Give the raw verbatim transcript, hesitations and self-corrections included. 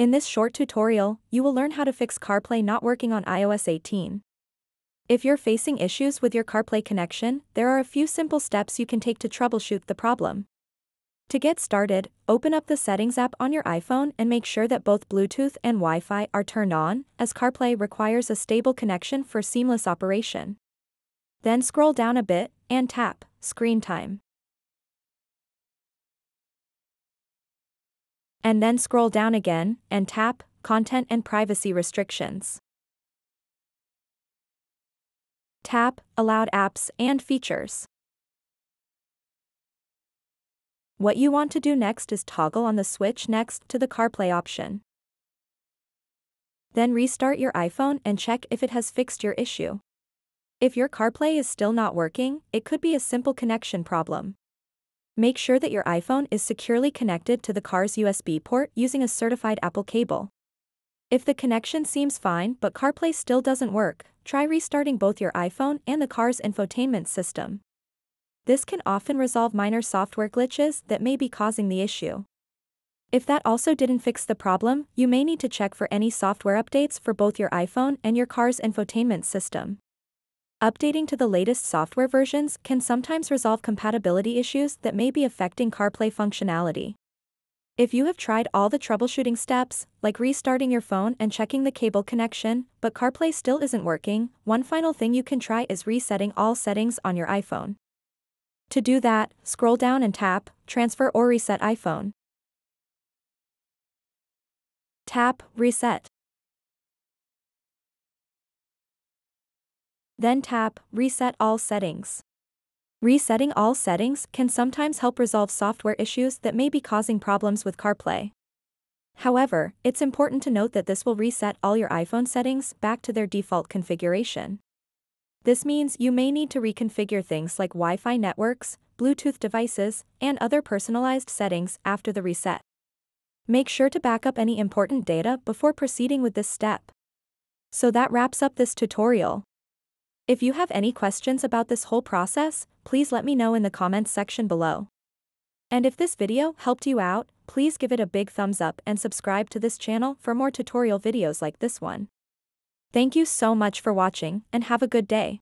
In this short tutorial, you will learn how to fix CarPlay not working on i O S eighteen. If you're facing issues with your CarPlay connection, there are a few simple steps you can take to troubleshoot the problem. To get started, open up the Settings app on your iPhone and make sure that both Bluetooth and Wi-Fi are turned on, as CarPlay requires a stable connection for seamless operation. Then scroll down a bit and tap Screen Time. And then scroll down again and tap Content and Privacy Restrictions. Tap Allowed Apps and Features. What you want to do next is toggle on the switch next to the CarPlay option. Then restart your iPhone and check if it has fixed your issue. If your CarPlay is still not working, it could be a simple connection problem. Make sure that your iPhone is securely connected to the car's U S B port using a certified Apple cable. If the connection seems fine but CarPlay still doesn't work, try restarting both your iPhone and the car's infotainment system. This can often resolve minor software glitches that may be causing the issue. If that also didn't fix the problem, you may need to check for any software updates for both your iPhone and your car's infotainment system. Updating to the latest software versions can sometimes resolve compatibility issues that may be affecting CarPlay functionality. If you have tried all the troubleshooting steps, like restarting your phone and checking the cable connection, but CarPlay still isn't working, one final thing you can try is resetting all settings on your iPhone. To do that, scroll down and tap Transfer or Reset iPhone. Tap Reset. Then tap Reset All Settings. Resetting all settings can sometimes help resolve software issues that may be causing problems with CarPlay. However, it's important to note that this will reset all your iPhone settings back to their default configuration. This means you may need to reconfigure things like Wi-Fi networks, Bluetooth devices, and other personalized settings after the reset. Make sure to back up any important data before proceeding with this step. So that wraps up this tutorial. If you have any questions about this whole process, please let me know in the comments section below. And if this video helped you out, please give it a big thumbs up and subscribe to this channel for more tutorial videos like this one. Thank you so much for watching and have a good day.